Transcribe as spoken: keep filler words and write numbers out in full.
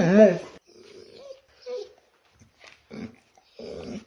Don't move.